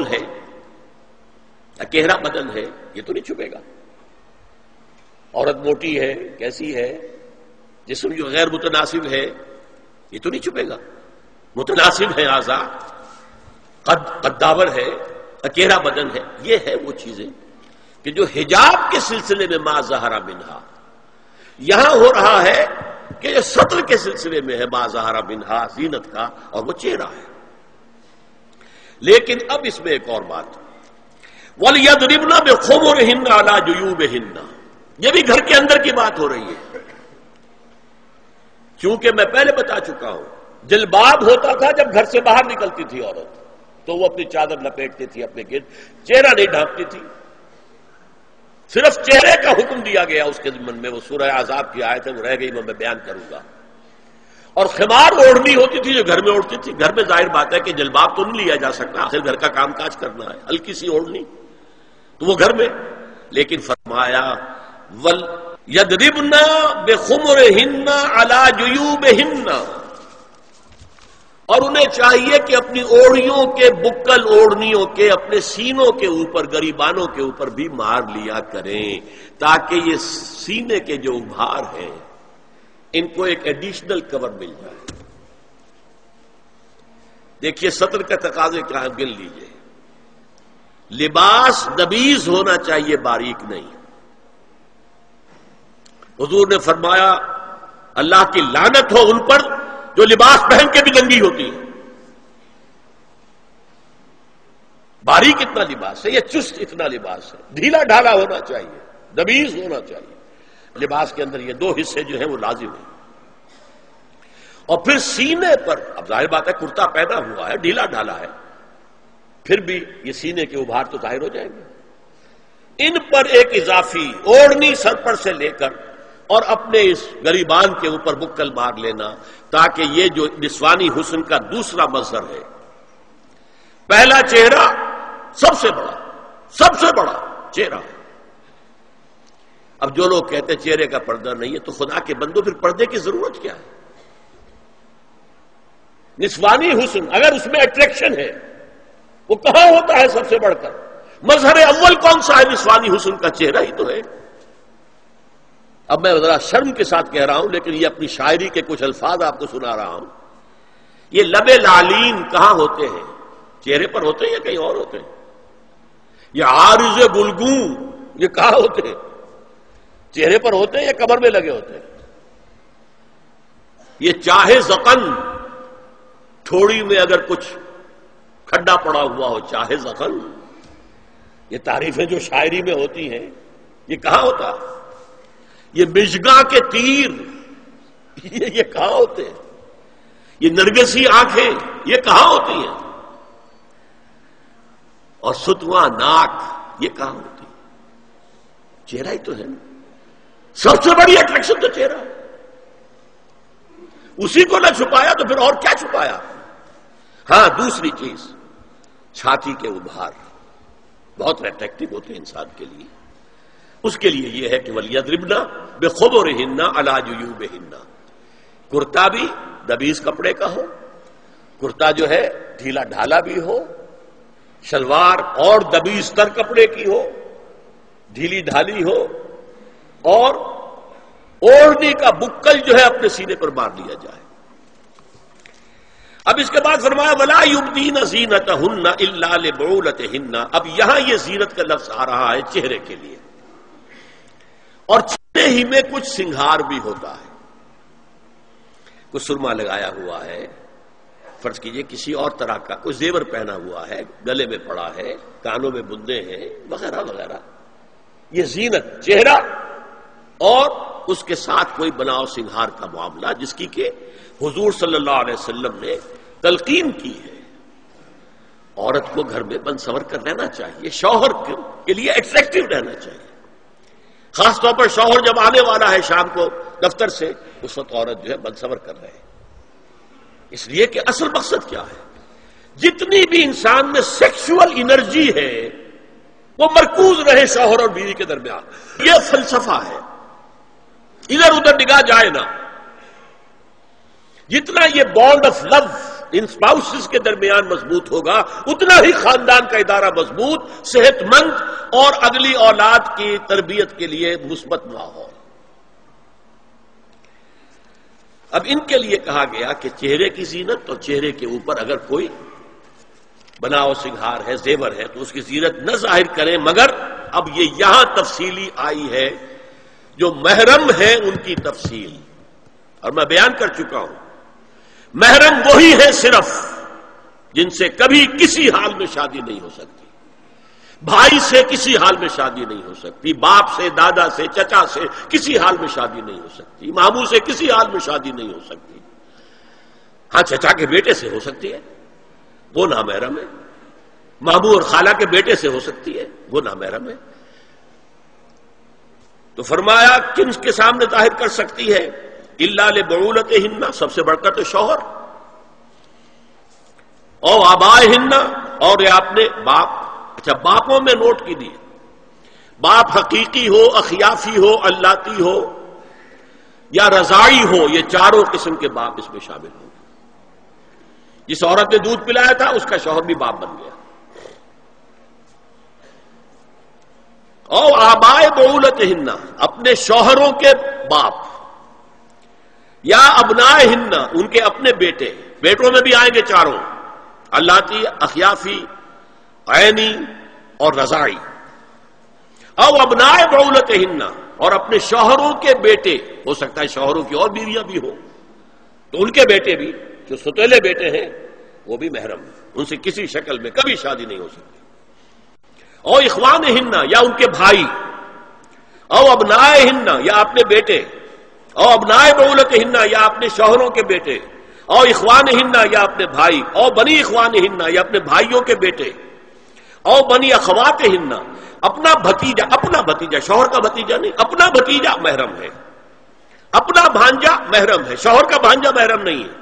बदल है या चेहरा बदल है, ये तो नहीं छुपेगा। औरत मोटी है, कैसी है, जिसम जो गैर मुतनासिब है, ये तो नहीं छुपेगा। मुतनासिब है, आजा कद्दावर है, चेहरा बदल है, ये है वो चीजें कि जो हिजाब के सिलसिले में मा ज़हरा मिन्हा, यहां हो रहा है कि जो सत्र के सिलसिले में है मा ज़हरा मिन्हा जीनत का, और वो चेहरा है। लेकिन अब इसमें एक और बात, वलियदरिबना बिखुमुरिहिन्ना अला जुयूबिहिन्ना, ये भी घर के अंदर की बात हो रही है। क्योंकि मैं पहले बता चुका हूं, जिलबाब होता था जब घर से बाहर निकलती थी औरत, तो वो अपनी चादर लपेटती थी, अपने गिर चेहरा नहीं ढांपती थी। सिर्फ चेहरे का हुक्म दिया गया उसके जिम्मन में, वो सूरह आजाब की आयत है, वो रह गई, मैं बयान करूंगा। और खिमार ओढ़नी होती थी जो घर में ओढ़ती थी। घर में जाहिर बात है कि जलबाब तो नहीं लिया जा सकता, आखिर घर का कामकाज करना है, हल्की सी ओढ़नी, तो वो घर में। लेकिन फरमाया वल यदरिबना बिखुमरिहिन्ना अला जुयूबिहिन्ना, और उन्हें चाहिए कि अपनी ओढ़ियों के बुक्कल, ओढ़नियों के अपने सीनों के ऊपर, गरीबानों के ऊपर भी मार लिया करें, ताकि ये सीने के जो उभार हैं इनको एक एडिशनल कवर मिल जाए। देखिए सत्र के तकाजे क्या गिन लीजिए, लिबास नबीज होना चाहिए, बारीक नहीं। हुजूर ने फरमाया अल्लाह की लानत हो उन पर जो लिबास पहन के भी नंगी होती है। बारीक इतना लिबास है, यह चुस्त इतना लिबास है, ढीला ढाला होना चाहिए, दबीज होना चाहिए। लिबास के अंदर ये दो हिस्से जो है वो लाजिम है। और फिर सीने पर, अब जाहिर बात है कुर्ता पहना हुआ है, ढीला ढाला है, फिर भी ये सीने के उभार तो जाहिर हो जाएंगे। इन पर एक इजाफी ओढ़नी सर पर से लेकर और अपने इस गरीबान के ऊपर बुक्कल मार लेना, ताकि ये जो निस्वानी हुस्न का दूसरा मंजर है, पहला चेहरा सबसे बड़ा चेहरा है। अब जो लोग कहते हैं चेहरे का पर्दा नहीं है, तो खुदा के बंदो फिर पर्दे की जरूरत क्या है? निस्वानी हुस्न अगर उसमें अट्रैक्शन है, वो कहां होता है सबसे बढ़कर? मजहर अव्वल कौन सा है? निस्वानी हुस्न का चेहरा ही तो है। अब मैं जरा शर्म के साथ कह रहा हूं, लेकिन ये अपनी शायरी के कुछ अल्फाज आपको सुना रहा हूं। ये लबे लालीन कहां होते हैं? चेहरे पर होते हैं या कहीं और होते हैं? ये आरिज़े गुलगू ये कहां होते हैं? चेहरे पर होते हैं या कमर में लगे होते हैं? ये चाहे जखन थोड़ी में अगर कुछ खड्डा पड़ा हुआ हो, चाहे जखन, ये तारीफें जो शायरी में होती हैं, ये कहां होता है? ये मिजगा के तीर ये कहां होते हैं? ये नरगिसी आंखें ये कहां होती हैं? और सुतवा नाक ये कहां होती है? चेहरा ही तो है ना, सबसे बड़ी अट्रैक्शन तो चेहरा है। उसी को ना छुपाया तो फिर और क्या छुपाया? हां, दूसरी चीज छाती के उभार बहुत अट्रैक्टिव होते हैं इंसान के लिए। उसके लिए यह है कि वलियदरिबना बिखुबुरिहिन्ना अला जुयूबिहिन्ना, कुर्ता भी दबीज कपड़े का हो, कुर्ता जो है ढीला ढाला भी हो, शलवार और दबीज तर कपड़े की हो, ढीली ढाली हो, और ओढ़नी का बुक्कल जो है अपने सीने पर मार लिया जाए। अब इसके बाद फरमाया वला युबदीना जीनतहुन्ना इल्ला लिबूलतहिन्ना। अब यहां यह जीनत का लफ्ज आ रहा है चेहरे के लिए, और चेहरे ही में कुछ सिंगार भी होता है। कुछ सुरमा लगाया हुआ है, फर्ज कीजिए किसी और तरह का, कुछ जेवर पहना हुआ है, गले में पड़ा है, कानों में बुंदे हैं, वगैरह वगैरह। ये जीनत, चेहरा और उसके साथ कोई बनाव सिंगार का मामला, जिसकी के हुजूर सल्लल्लाहु अलैहि वसल्लम ने तलकीन की है। औरत को घर में बंसवर कर रहना चाहिए, शौहर के लिए एट्रैक्टिव रहना चाहिए। खासतौर पर शौहर जब आने वाला है शाम को दफ्तर से, उस वक्त औरत जो है बंसवर कर रहे हैं, इसलिए कि असल मकसद क्या है? जितनी भी इंसान में सेक्सुअल एनर्जी है वो मरकूज रहे शौहर और बीवी के दरमियान। यह फलसफा है, इधर उधर निगाह जाए ना। जितना ये bond of love in spouses के दरमियान मजबूत होगा, उतना ही खानदान का इदारा मजबूत, सेहतमंद और अगली औलाद की तरबियत के लिए मुस्बत माहौल। अब इनके लिए कहा गया कि चेहरे की जीनत और चेहरे के ऊपर अगर कोई बनाओ सिंगार है, जेवर है, तो उसकी जीनत न जाहिर करें, मगर अब ये यहां तफसीली आई है जो महरम है उनकी तफसील, और मैं बयान कर चुका हूं महरम वही है सिर्फ जिनसे कभी किसी हाल में शादी नहीं हो सकती। भाई से किसी हाल में शादी नहीं हो सकती, बाप से, दादा से, चचा से किसी हाल में शादी नहीं हो सकती, मामू से किसी हाल में शादी नहीं हो सकती। हां, चचा के बेटे से हो सकती है, वो ना महरम है। मामू और खाला के बेटे से हो सकती है, वो ना महरम है। तो फरमाया किन के सामने जाहिर कर सकती है, इल्ला ले बऊलत हिन्ना, सबसे बढ़कर तो शौहर, और आबाए हिन्ना, और आपने बाप। अच्छा, बापों में नोट कीजिए, बाप हकीकी हो, अखियाफी हो, अल्लाती हो या रजाई हो, ये चारों किस्म के बाप इसमें शामिल हो। जिस औरत ने दूध पिलाया था उसका शौहर भी बाप बन गया। और आबाए बऊलत हिन्ना, अपने शौहरों के बाप, या अबनाए हिन्ना, उनके अपने बेटे। बेटों में भी आएंगे चारों, अल्लाती, अखियाफी, ऐनी और रजाई। और अबनाए बऊलत हिन्ना, और अपने शौहरों के बेटे, हो सकता है शौहरों की और बीवियां भी हो, तो उनके बेटे भी, जो सुतेले बेटे हैं वो भी महरम, उनसे किसी शक्ल में कभी शादी नहीं हो सकती। और इखवान हिन्ना, या उनके भाई, और अबनाए हिन्ना, या अपने बेटे, और अबनाए बऊलत हिन्ना, या अपने शौहरों के बेटे, और इखवान हिन्ना, या अपने भाई, और बनी इखवान हिन्ना, या अपने भाइयों के बेटे, और बनी अखवात हिन्ना, अपना भतीजा। अपना भतीजा, शौहर का भतीजा नहीं, अपना भतीजा महरम है, अपना भांजा महरम है, शौहर का भांजा महरम नहीं है।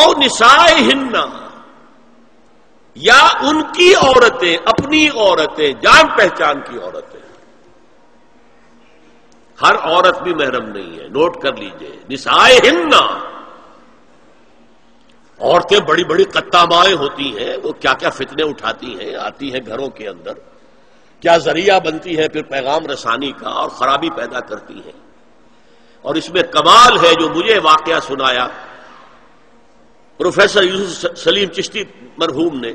और निसाए हिन्ना, या उनकी औरतें, अपनी औरतें, जान पहचान की औरतें। हर औरत भी महरम नहीं है, नोट कर लीजिए, निसाए हिन्ना। औरतें बड़ी बड़ी कत्तामाएं होती हैं, वो क्या क्या फितने उठाती हैं, आती हैं घरों के अंदर, क्या जरिया बनती है फिर पैगाम रसानी का, और खराबी पैदा करती हैं। और इसमें कमाल है जो मुझे वाकया सुनाया प्रोफेसर यूसुफ सलीम चिश्ती मरहूम ने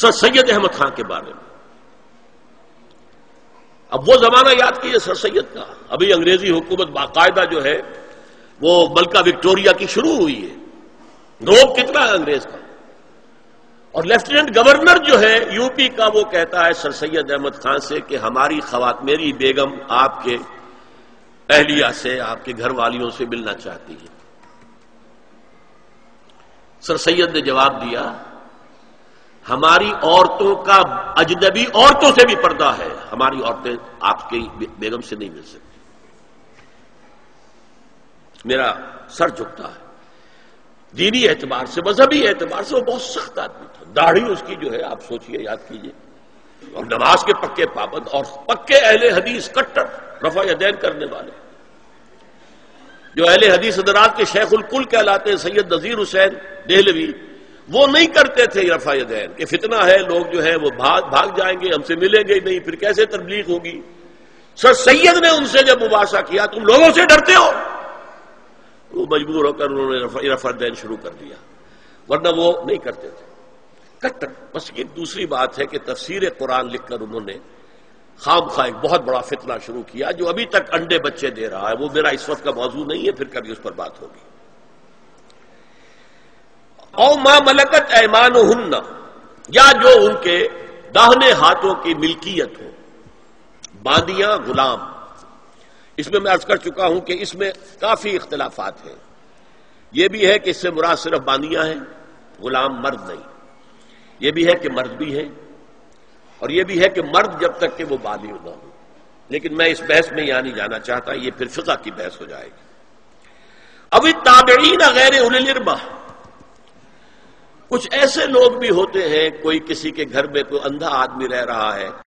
सर सैयद अहमद खां के बारे में। अब वो जमाना याद कीजिए सर सैयद का, अभी अंग्रेजी हुकूमत बाकायदा जो है वो मलका विक्टोरिया की शुरू हुई है, रोब कितना है अंग्रेज का। और लेफ्टिनेंट गवर्नर जो है यूपी का, वो कहता है सर सैयद अहमद खान से कि हमारी खवात, मेरी बेगम आपके अहलिया से, आपके घर वालियों से मिलना चाहती है। सर सैयद ने जवाब दिया, हमारी औरतों का अजनबी औरतों से भी पर्दा है, हमारी औरतें आपके बेगम से नहीं मिल सकती। मेरा सर झुकता है, दीनी एतबार से, मजहबी एतबार से वो बहुत सख्त आदमी था। दाढ़ी उसकी जो है आप सोचिए, याद कीजिए, और नमाज के पक्के पाबंद और पक्के अहले हदीस कट्टर रफा यदैन करने वाले, जो अहले हदीस हजरात के शेखुल कुल कहलाते हैं, सैयद नजीर हुसैन देहलवी, वो नहीं करते थे रफा यदैन कि फितना है, लोग जो है वो भाग जाएंगे, हमसे मिलेंगे नहीं, फिर कैसे तबलीग होगी। सर सैयद ने उनसे जब मुबासा किया, तुम लोगों से डरते हो, वो मजबूर होकर उन्होंने रफा यदैन शुरू कर दिया, वरना वो नहीं करते थे कट्टर। बस एक दूसरी बात है कि तफसीर कुरान लिखकर उन्होंने खामखा एक बहुत बड़ा फितना शुरू किया जो अभी तक अंडे बच्चे दे रहा है। वो मेरा इस वक्त का मौजू नहीं है, फिर कभी उस पर बात होगी। और मां मलकत ऐमानुहुन्ना, या जो उनके दाहने हाथों की मिल्कियत हो, बांदियां, गुलाम। इसमें मैं अर्ज कर चुका हूं कि इसमें काफी इख्तलाफात हैं। यह भी है कि इससे मुराद सिर्फ बांदियां हैं, गुलाम मर्द नहीं। यह भी है कि मर्द भी है, और यह भी है कि मर्द जब तक कि वो बालिग ना हो। लेकिन मैं इस बहस में यहां नहीं जाना चाहता, यह फिर फिका की बहस हो जाएगी। अभी ताबईन गैर उलिल इर्बा, कुछ ऐसे लोग भी होते हैं, कोई किसी के घर में कोई अंधा आदमी रह रहा है।